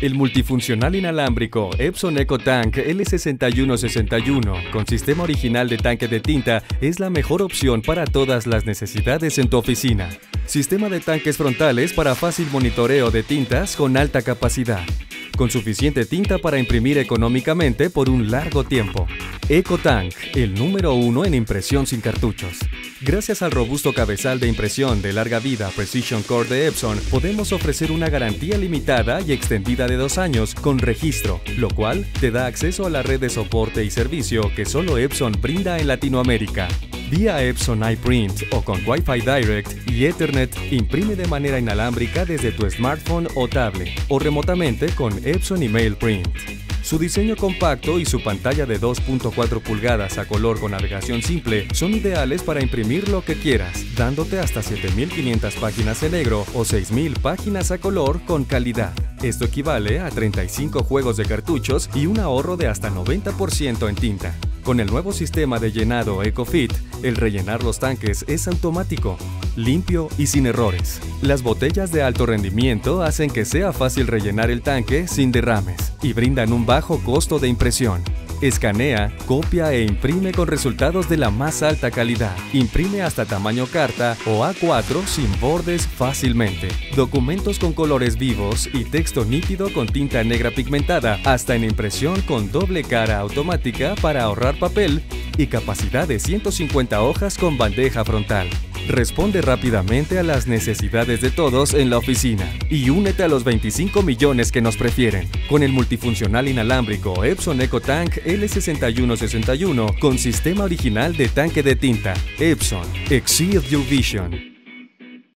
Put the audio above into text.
El multifuncional inalámbrico Epson EcoTank L6161 con sistema original de tanque de tinta es la mejor opción para todas las necesidades en tu oficina. Sistema de tanques frontales para fácil monitoreo de tintas con alta capacidad, con suficiente tinta para imprimir económicamente por un largo tiempo. EcoTank, el número 1 en impresión sin cartuchos. Gracias al robusto cabezal de impresión de larga vida Precision Core de Epson, podemos ofrecer una garantía limitada y extendida de 2 años con registro, lo cual te da acceso a la red de soporte y servicio que solo Epson brinda en Latinoamérica. Vía Epson iPrint o con Wi-Fi Direct y Ethernet, imprime de manera inalámbrica desde tu smartphone o tablet, o remotamente con Epson Email Print. Su diseño compacto y su pantalla de 2.4 pulgadas a color con navegación simple son ideales para imprimir lo que quieras, dándote hasta 7.500 páginas en negro o 6.000 páginas a color con calidad. Esto equivale a 35 juegos de cartuchos y un ahorro de hasta 90% en tinta. Con el nuevo sistema de llenado EcoFit, el rellenar los tanques es automático, limpio y sin errores. Las botellas de alto rendimiento hacen que sea fácil rellenar el tanque sin derrames y brindan un bajo costo de impresión. Escanea, copia e imprime con resultados de la más alta calidad. Imprime hasta tamaño carta o A4 sin bordes fácilmente. Documentos con colores vivos y texto nítido con tinta negra pigmentada, hasta en impresión con doble cara automática para ahorrar papel y capacidad de 150 hojas con bandeja frontal. Responde rápidamente a las necesidades de todos en la oficina y únete a los 25 millones que nos prefieren con el multifuncional inalámbrico Epson EcoTank L6161 con sistema original de tanque de tinta. Epson, Exceed Your Vision.